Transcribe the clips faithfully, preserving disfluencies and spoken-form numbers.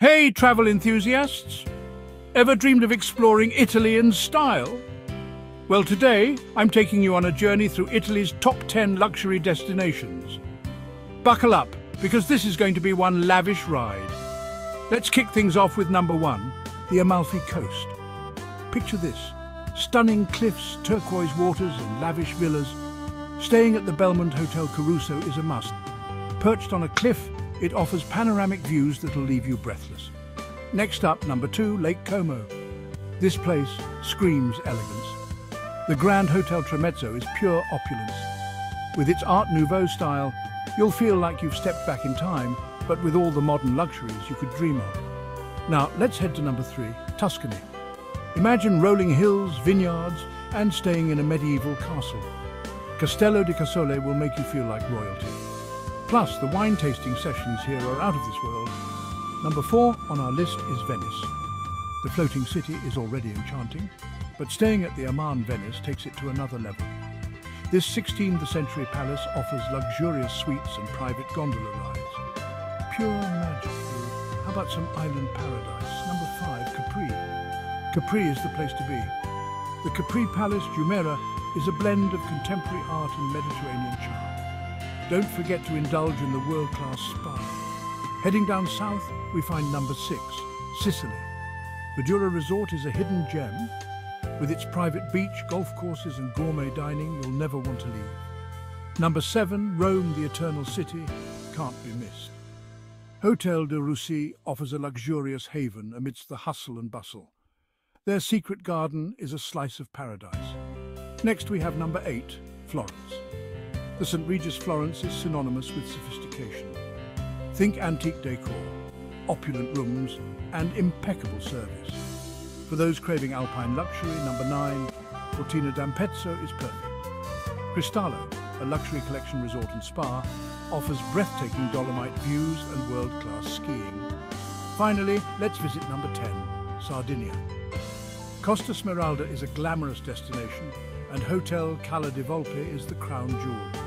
Hey, travel enthusiasts! Ever dreamed of exploring Italy in style? Well, today I'm taking you on a journey through Italy's top ten luxury destinations. Buckle up, because this is going to be one lavish ride. Let's kick things off with number one, the Amalfi Coast. Picture this, stunning cliffs, turquoise waters and lavish villas. Staying at the Belmond Hotel Caruso is a must. Perched on a cliff, it offers panoramic views that'll leave you breathless. Next up, number two, Lake Como. This place screams elegance. The Grand Hotel Tremezzo is pure opulence. With its Art Nouveau style, you'll feel like you've stepped back in time, but with all the modern luxuries you could dream of. Now, let's head to number three, Tuscany. Imagine rolling hills, vineyards, and staying in a medieval castle. Castello di Casole will make you feel like royalty. Plus, the wine tasting sessions here are out of this world. Number four on our list is Venice. The floating city is already enchanting, but staying at the Aman Venice takes it to another level. This sixteenth century palace offers luxurious suites and private gondola rides. Pure magic. How about some island paradise? Number five, Capri. Capri is the place to be. The Capri Palace, Jumeirah, is a blend of contemporary art and Mediterranean charm. Don't forget to indulge in the world-class spa. Heading down south, we find number six, Sicily. Madura Resort is a hidden gem. With its private beach, golf courses and gourmet dining, you'll never want to leave. Number seven, Rome, the Eternal City, can't be missed. Hotel de Russie offers a luxurious haven amidst the hustle and bustle. Their secret garden is a slice of paradise. Next we have number eight, Florence. The Saint Regis Florence is synonymous with sophistication. Think antique decor, opulent rooms, and impeccable service. For those craving alpine luxury, number nine, Cortina d'Ampezzo is perfect. Cristallo, a luxury collection resort and spa, offers breathtaking Dolomite views and world-class skiing. Finally, let's visit number ten, Sardinia. Costa Smeralda is a glamorous destination, and Hotel Cala di Volpe is the crown jewel.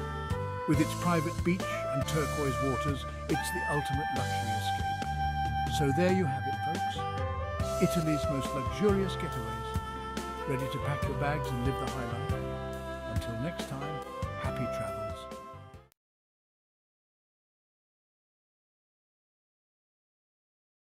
With its private beach and turquoise waters, it's the ultimate luxury escape. So there you have it, folks. Italy's most luxurious getaways. Ready to pack your bags and live the high life? Until next time, happy travels.